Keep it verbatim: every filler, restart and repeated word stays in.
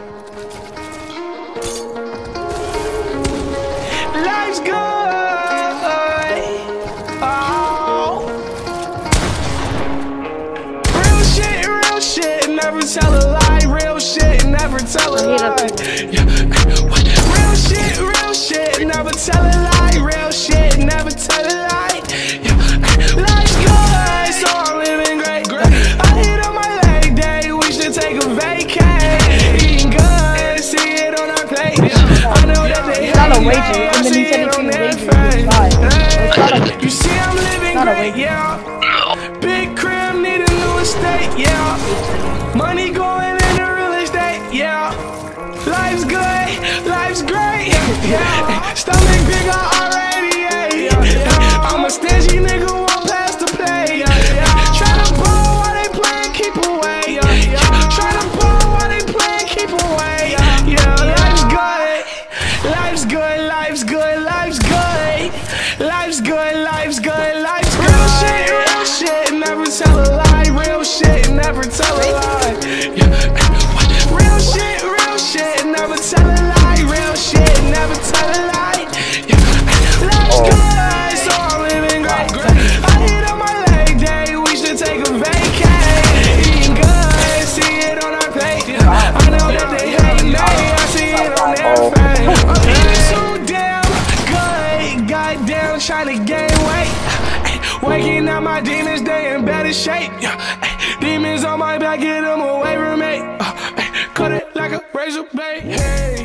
Life's good. Oh. Real shit, real shit, never tell a lie. Real shit, never tell a lie. Real shit, real shit, never tell a lie. Real shit, never tell a lie. Life's good, so I'm living great, great. I hit on my leg day, we should take a vacay. Eating good, see it on our plate. I know that they hate me. You see I'm living great, yeah. Big crib, need a new estate, yeah. Money going into real estate, yeah. Life's good, life's great, yeah. Stomach big, I already ate, yeah. I'm a stingy nigga, won't pass the play, yeah. Try to ball while they playin', keep away, yeah. Try to ball while they playin', keep away, yeah. Life's good, life's good, life's good, life's good, life's good. Tell a lie. Real shit, real shit, never tell a lie. Real shit, never tell a lie. Life's good, so I'm living great. I hit on my leg day, we should take a vacay. Eating good, see it on our plate. I know that they hate me, I see it on their face. I'm eating so damn good, goddamn trying to gain weight. Waking up my demons, they in better shape. Demons on my back, get them away from me. Uh, cut it like a razor blade. Hey.